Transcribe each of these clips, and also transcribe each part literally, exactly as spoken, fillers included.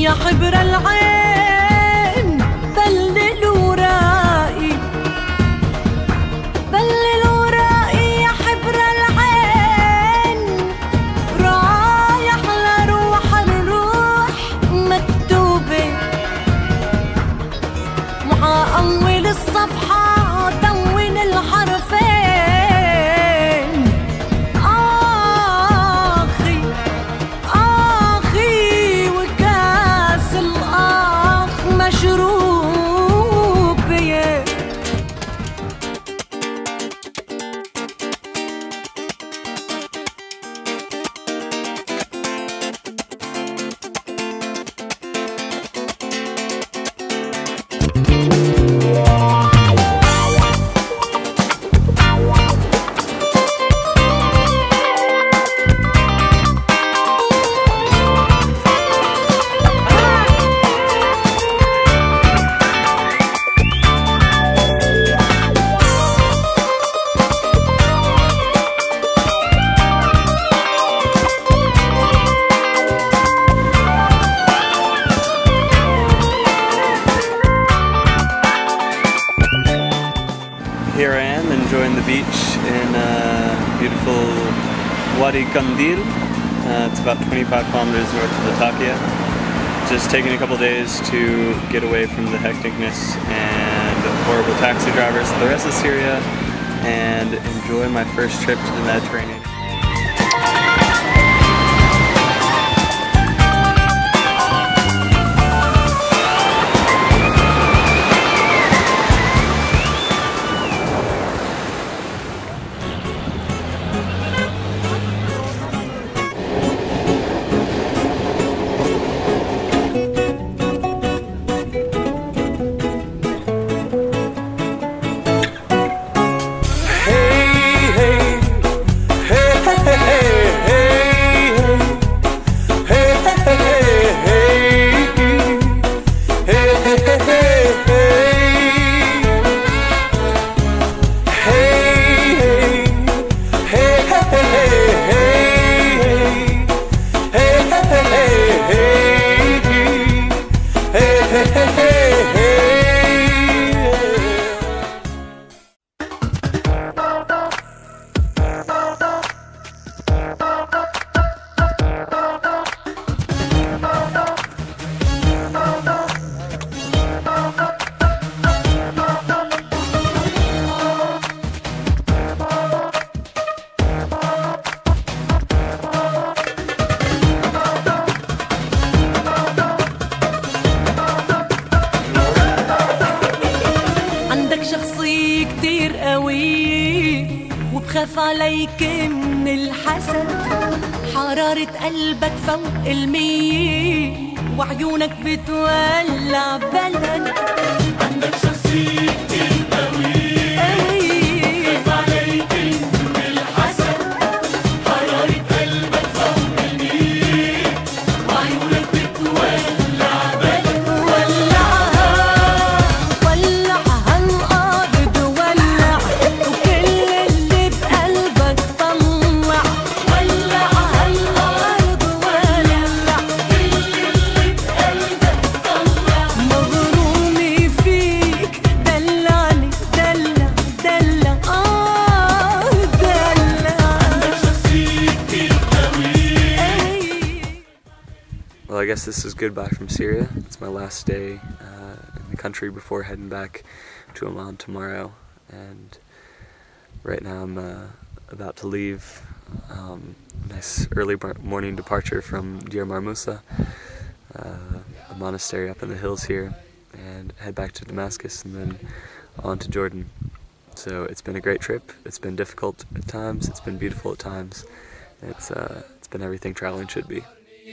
يا حبر العين بلل ورائي بلل ورائي يا حبر العين رايح لروح الروح مكتوبة مع أول الصفحة دون الحرفين Here I am enjoying the beach in uh, beautiful Wadi Kandil. Uh, it's about twenty-five kilometers north of Latakia. Just taking a couple days to get away from the hecticness and the horrible taxi drivers for the rest of Syria and enjoy my first trip to the Mediterranean. خاف عليك من الحسد حرارة قلبك فوق المية وعيونك بتولع بلد عندك شخصية كتير قوية خاف عليك من الحسد حرارة قلبك فوق المية وعيونك بتولع بلد ولعها ولعها الأرض ولع Well, I guess this is goodbye from Syria. It's my last day uh, in the country before heading back to Amman tomorrow. And right now I'm uh, about to leave. Um, nice early morning departure from Dier Mar Musa, uh, a monastery up in the hills here, and head back to Damascus and then on to Jordan. So it's been a great trip. It's been difficult at times. It's been beautiful at times. It's uh, it's been everything traveling should be. كل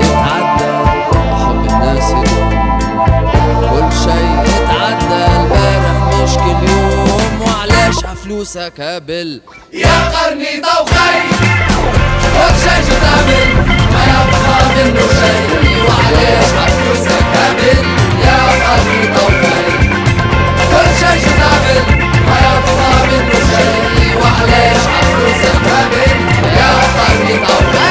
يتعدى I'm not موسى كابل يا قرني طوخي وكشاش تعمل ما يبقى منه شيء وعليش موسى كابل يا قرني طوخي وكشاش تعمل ما يبقى منه شيء وعليش موسى كابل يا قرني طوخي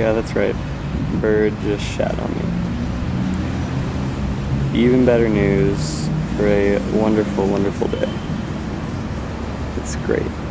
Yeah, that's right. Bird just shat on me. Even better news for a wonderful, wonderful day. It's great.